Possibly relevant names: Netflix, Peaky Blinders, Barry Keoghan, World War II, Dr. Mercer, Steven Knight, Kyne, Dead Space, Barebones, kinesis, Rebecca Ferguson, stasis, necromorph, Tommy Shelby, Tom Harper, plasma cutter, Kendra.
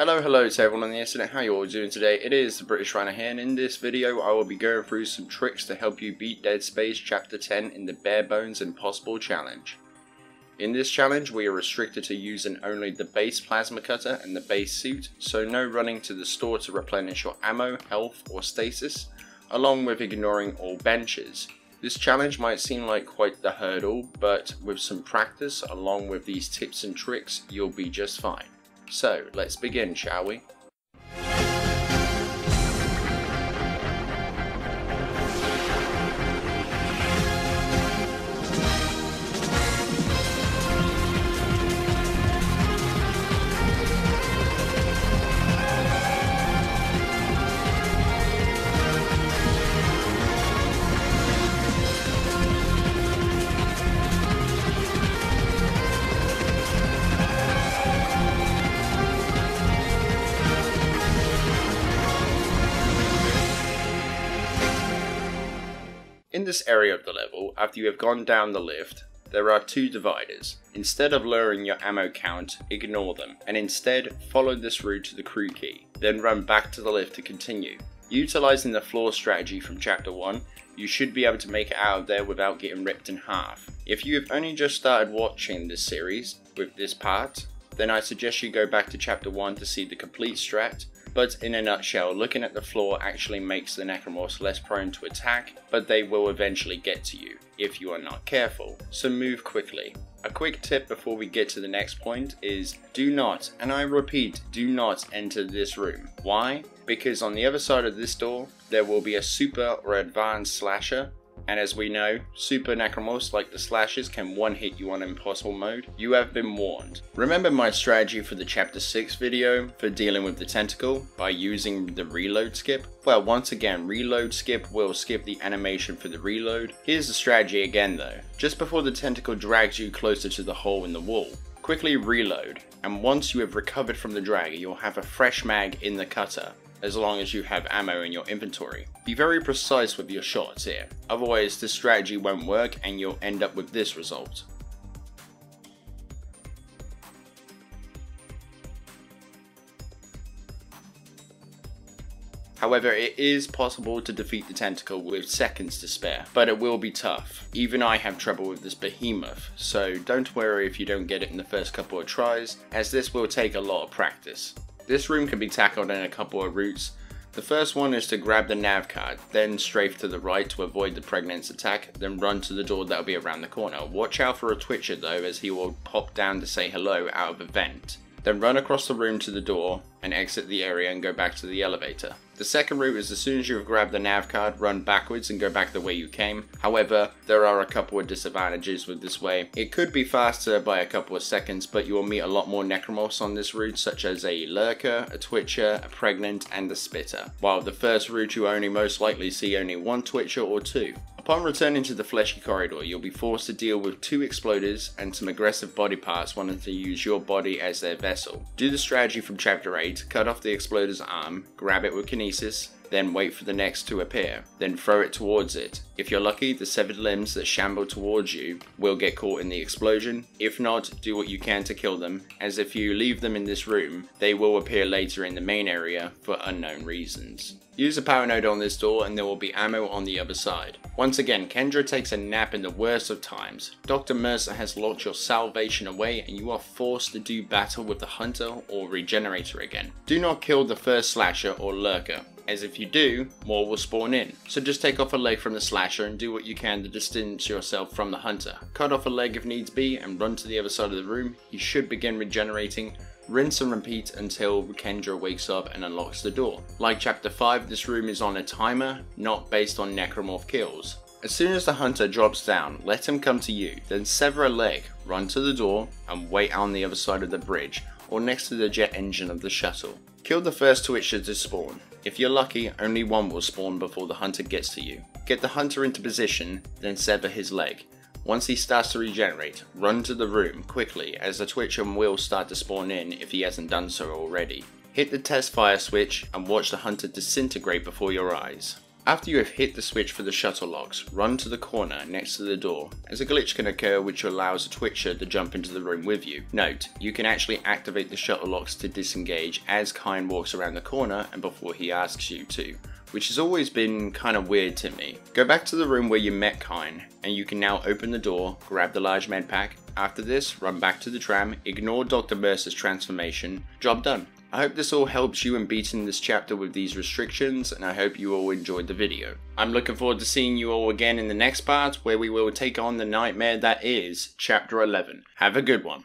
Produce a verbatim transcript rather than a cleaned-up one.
Hello, hello to everyone on the internet, how you all doing today? It is the British Rhino here, and in this video I will be going through some tricks to help you beat Dead Space Chapter ten in the Barebones Impossible Challenge. In this challenge we are restricted to using only the base plasma cutter and the base suit, so no running to the store to replenish your ammo, health or stasis, along with ignoring all benches. This challenge might seem like quite the hurdle, but with some practice along with these tips and tricks you'll be just fine. So, let's begin, shall we? In this area of the level, after you have gone down the lift, there are two dividers. Instead of lowering your ammo count, ignore them, and instead follow this route to the crew key, then run back to the lift to continue. Utilising the floor strategy from Chapter one, you should be able to make it out of there without getting ripped in half. If you have only just started watching this series with this part, then I suggest you go back to Chapter one to see the complete strat. But in a nutshell, looking at the floor actually makes the necromorphs less prone to attack, but they will eventually get to you if you are not careful, so move quickly. A quick tip before we get to the next point is do not, and I repeat, do not enter this room. Why? Because on the other side of this door there will be a super or advanced slasher, and as we know, super necromorphs like the slashers can one hit you on impossible mode. You have been warned. Remember my strategy for the chapter six video for dealing with the tentacle by using the reload skip? Well, once again, reload skip will skip the animation for the reload. Here's the strategy again though. Just before the tentacle drags you closer to the hole in the wall, quickly reload, and once you have recovered from the drag, you'll have a fresh mag in the cutter, as long as you have ammo in your inventory. Be very precise with your shots here, otherwise this strategy won't work and you'll end up with this result. However, it is possible to defeat the tentacle with seconds to spare, but it will be tough. Even I have trouble with this behemoth, so don't worry if you don't get it in the first couple of tries, as this will take a lot of practice. This room can be tackled in a couple of routes. The first one is to grab the nav card, then strafe to the right to avoid the pregnance attack, then run to the door that'll be around the corner. Watch out for a twitcher though, as he will pop down to say hello out of a vent. Then run across the room to the door and exit the area and go back to the elevator. The second route is as soon as you have grabbed the nav card, run backwards and go back the way you came. However, there are a couple of disadvantages with this way. It could be faster by a couple of seconds, but you will meet a lot more necromorphs on this route, such as a lurker, a twitcher, a pregnant and a spitter. While the first route you only most likely see only one twitcher or two. Upon returning to the fleshy corridor, you'll be forced to deal with two exploders and some aggressive body parts wanting to use your body as their vessel. Do the strategy from Chapter eight, cut off the exploder's arm, grab it with kinesis, then wait for the next to appear, then throw it towards it. If you're lucky, the severed limbs that shamble towards you will get caught in the explosion. If not, do what you can to kill them, as if you leave them in this room, they will appear later in the main area for unknown reasons. Use a power node on this door and there will be ammo on the other side. Once again, Kendra takes a nap in the worst of times. Doctor Mercer has locked your salvation away and you are forced to do battle with the hunter or regenerator again. Do not kill the first slasher or lurker, as if you do, more will spawn in. So just take off a leg from the slasher and do what you can to distance yourself from the hunter. Cut off a leg if needs be and run to the other side of the room. You should begin regenerating. Rinse and repeat until Kendra wakes up and unlocks the door. Like Chapter five, this room is on a timer, not based on necromorph kills. As soon as the hunter drops down, let him come to you, then sever a leg, run to the door and wait on the other side of the bridge or next to the jet engine of the shuttle. Kill the first twitcher to spawn. If you're lucky, only one will spawn before the hunter gets to you. Get the hunter into position, then sever his leg. Once he starts to regenerate, run to the room quickly, as the twitcher will start to spawn in if he hasn't done so already. Hit the test fire switch and watch the hunter disintegrate before your eyes. After you have hit the switch for the shuttle locks, run to the corner next to the door, as a glitch can occur which allows a twitcher to jump into the room with you. Note, you can actually activate the shuttle locks to disengage as Kyne walks around the corner and before he asks you to, which has always been kind of weird to me. Go back to the room where you met Kyne, and you can now open the door, grab the large med pack. After this, run back to the tram, ignore Doctor Mercer's transformation, job done. I hope this all helps you in beating this chapter with these restrictions, and I hope you all enjoyed the video. I'm looking forward to seeing you all again in the next part, where we will take on the nightmare that is Chapter eleven. Have a good one.